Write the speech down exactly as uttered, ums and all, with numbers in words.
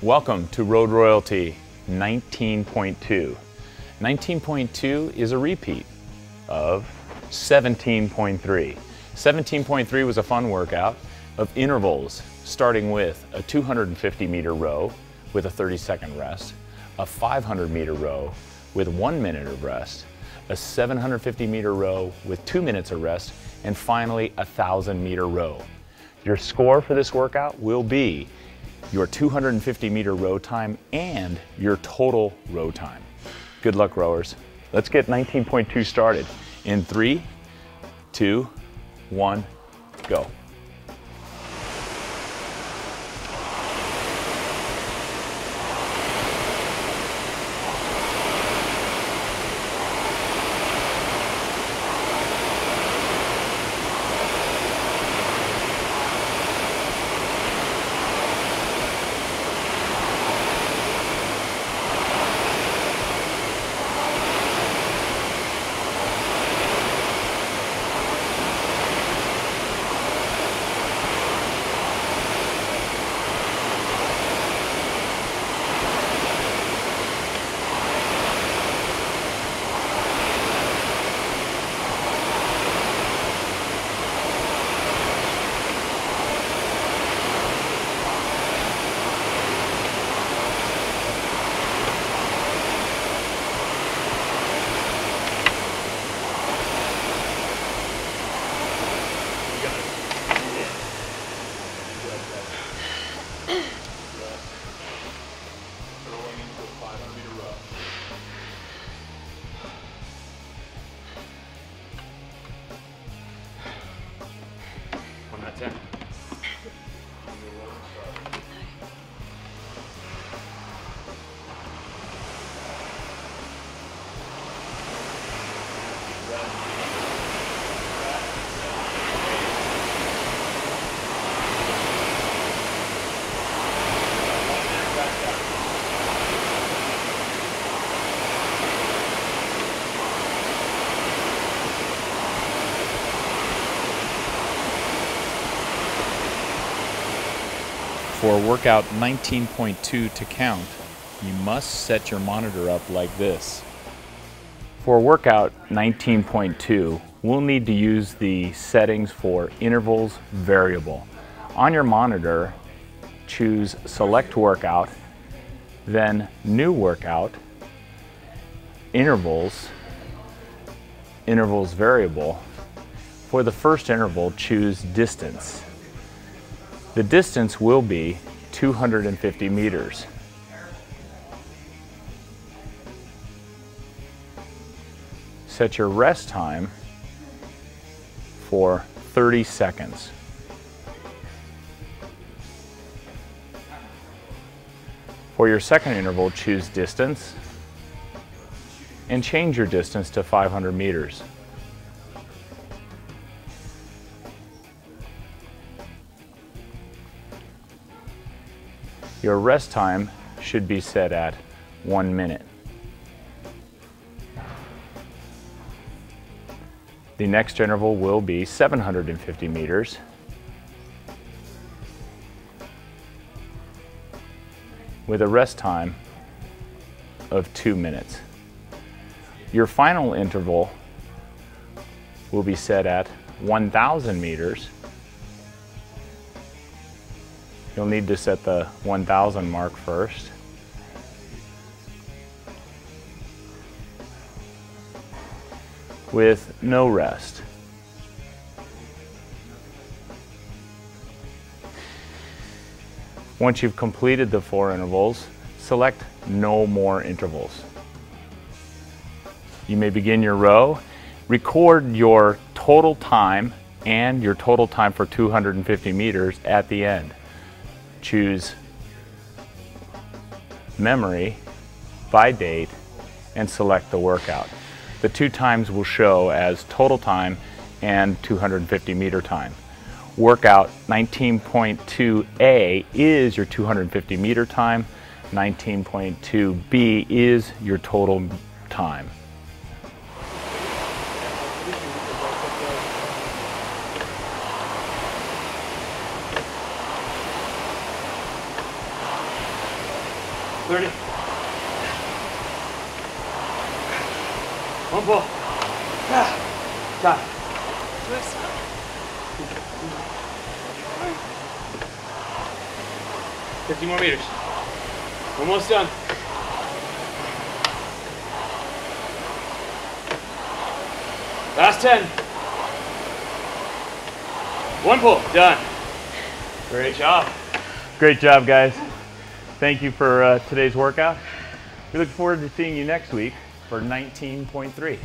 Welcome to Row'd Royalty nineteen point two. nineteen point two is a repeat of seventeen point three. seventeen point three was a fun workout of intervals, starting with a two hundred fifty meter row with a thirty second rest, a five hundred meter row with one minute of rest, a seven hundred fifty meter row with two minutes of rest, and finally a one thousand meter row. Your score for this workout will be your two hundred fifty meter row time and your total row time. Good luck, rowers. Let's get nineteen point two started in three, two, one, go. ten. For workout nineteen point two to count, you must set your monitor up like this. For workout nineteen point two, we'll need to use the settings for intervals variable. On your monitor, choose select workout, then new workout, intervals, intervals variable. For the first interval, choose distance. The distance will be two hundred fifty meters. Set your rest time for thirty seconds. For your second interval, choose distance and change your distance to five hundred meters. Your rest time should be set at one minute. The next interval will be seven hundred fifty meters. With a rest time of two minutes. Your final interval will be set at one thousand meters. You'll need to set the one thousand mark first. With no rest. Once you've completed the four intervals, select no more intervals. You may begin your row. Record your total time and your total time for two hundred fifty meters at the end. Choose memory by date and select the workout. The two times will show as total time and two hundred fifty meter time. Workout nineteen point two A is your two hundred fifty meter time. nineteen point two B is your total time. thirty. One ball. Ah. Got it. fifty more meters. Almost done. Last ten. One pull. Done. Great job. Great job, guys. Thank you for uh, today's workout. We look forward to seeing you next week for nineteen point three.